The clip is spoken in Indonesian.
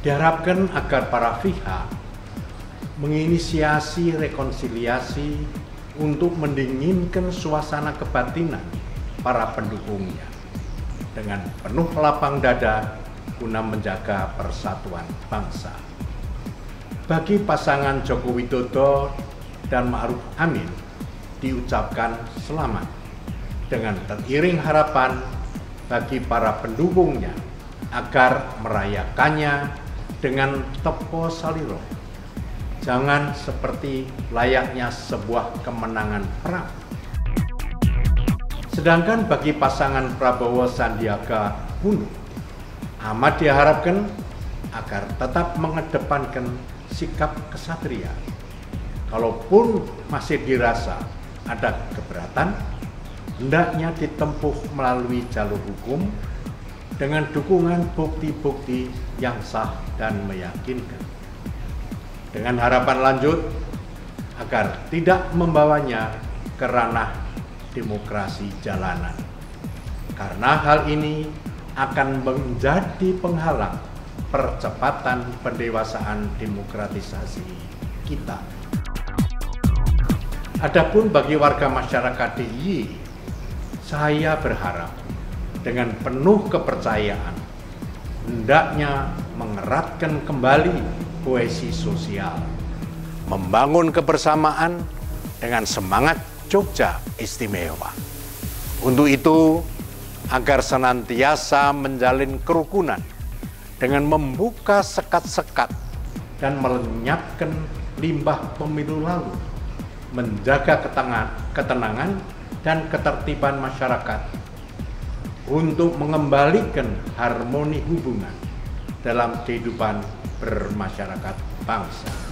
Diharapkan agar para pihak menginisiasi rekonsiliasi untuk mendinginkan suasana kebatinan para pendukungnya dengan penuh lapang dada guna menjaga persatuan bangsa. Bagi pasangan Joko Widodo dan Ma'ruf Amin diucapkan selamat dengan teriring harapan bagi para pendukungnya agar merayakannya dengan Tepo Sliro. Jangan seperti layaknya sebuah kemenangan perang. Sedangkan bagi pasangan Prabowo Sandiaga Uno, amat diharapkan agar tetap mengedepankan sikap kesatria. Kalaupun masih dirasa ada keberatan, hendaknya ditempuh melalui jalur hukum dengan dukungan bukti-bukti yang sah dan meyakinkan. Dengan harapan lanjut agar tidak membawanya ke ranah demokrasi jalanan. Karena hal ini akan menjadi penghalang percepatan pendewasaan demokratisasi kita. Adapun bagi warga masyarakat DIY, saya berharap dengan penuh kepercayaan hendaknya mengeratkan kembali koalisi sosial, membangun kebersamaan dengan semangat Jogja istimewa. Untuk itu, agar senantiasa menjalin kerukunan dengan membuka sekat-sekat dan melenyapkan limbah pemilu lalu, menjaga ketenangan dan ketertiban masyarakat untuk mengembalikan harmoni hubungan dalam kehidupan bermasyarakat bangsa.